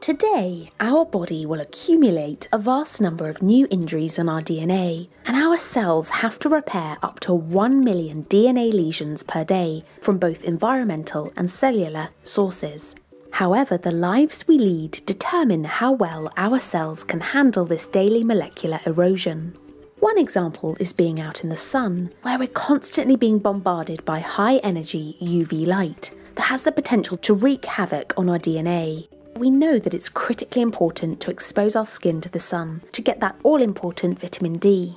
Today, our body will accumulate a vast number of new injuries in our DNA, and our cells have to repair up to 1 million DNA lesions per day from both environmental and cellular sources. However, the lives we lead determine how well our cells can handle this daily molecular erosion. One example is being out in the sun, where we're constantly being bombarded by high-energy UV light that has the potential to wreak havoc on our DNA. We know that it's critically important to expose our skin to the sun to get that all-important vitamin D.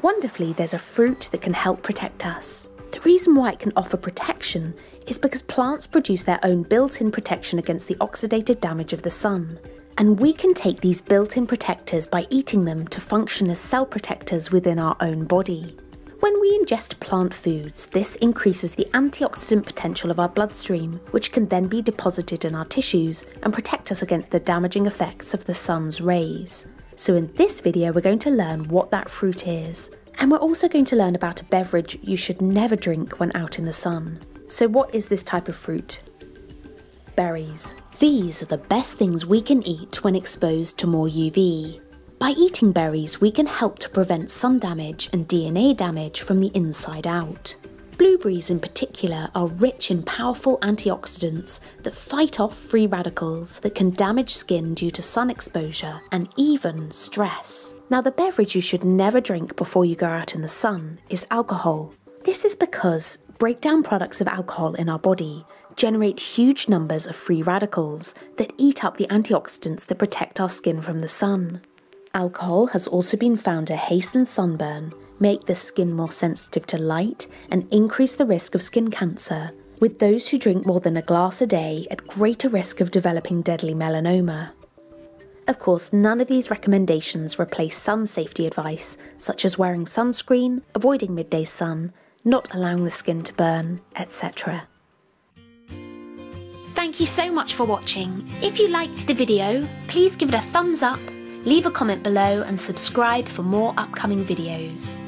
Wonderfully, there's a fruit that can help protect us. The reason why it can offer protection is because plants produce their own built-in protection against the oxidative damage of the sun. And we can take these built-in protectors by eating them to function as cell protectors within our own body. When we ingest plant foods, this increases the antioxidant potential of our bloodstream, which can then be deposited in our tissues and protect us against the damaging effects of the sun's rays. So in this video, we're going to learn what that fruit is. And we're also going to learn about a beverage you should never drink when out in the sun. So what is this type of fruit? Berries. These are the best things we can eat when exposed to more UV. By eating berries, we can help to prevent sun damage and DNA damage from the inside out. Blueberries in particular are rich in powerful antioxidants that fight off free radicals that can damage skin due to sun exposure and even stress. Now, the beverage you should never drink before you go out in the sun is alcohol. This is because breakdown products of alcohol in our body generate huge numbers of free radicals that eat up the antioxidants that protect our skin from the sun. Alcohol has also been found to hasten sunburn, make the skin more sensitive to light, and increase the risk of skin cancer, with those who drink more than a glass a day at greater risk of developing deadly melanoma. Of course, none of these recommendations replace sun safety advice, such as wearing sunscreen, avoiding midday sun, not allowing the skin to burn, etc. Thank you so much for watching. If you liked the video, please give it a thumbs up, leave a comment below and subscribe for more upcoming videos.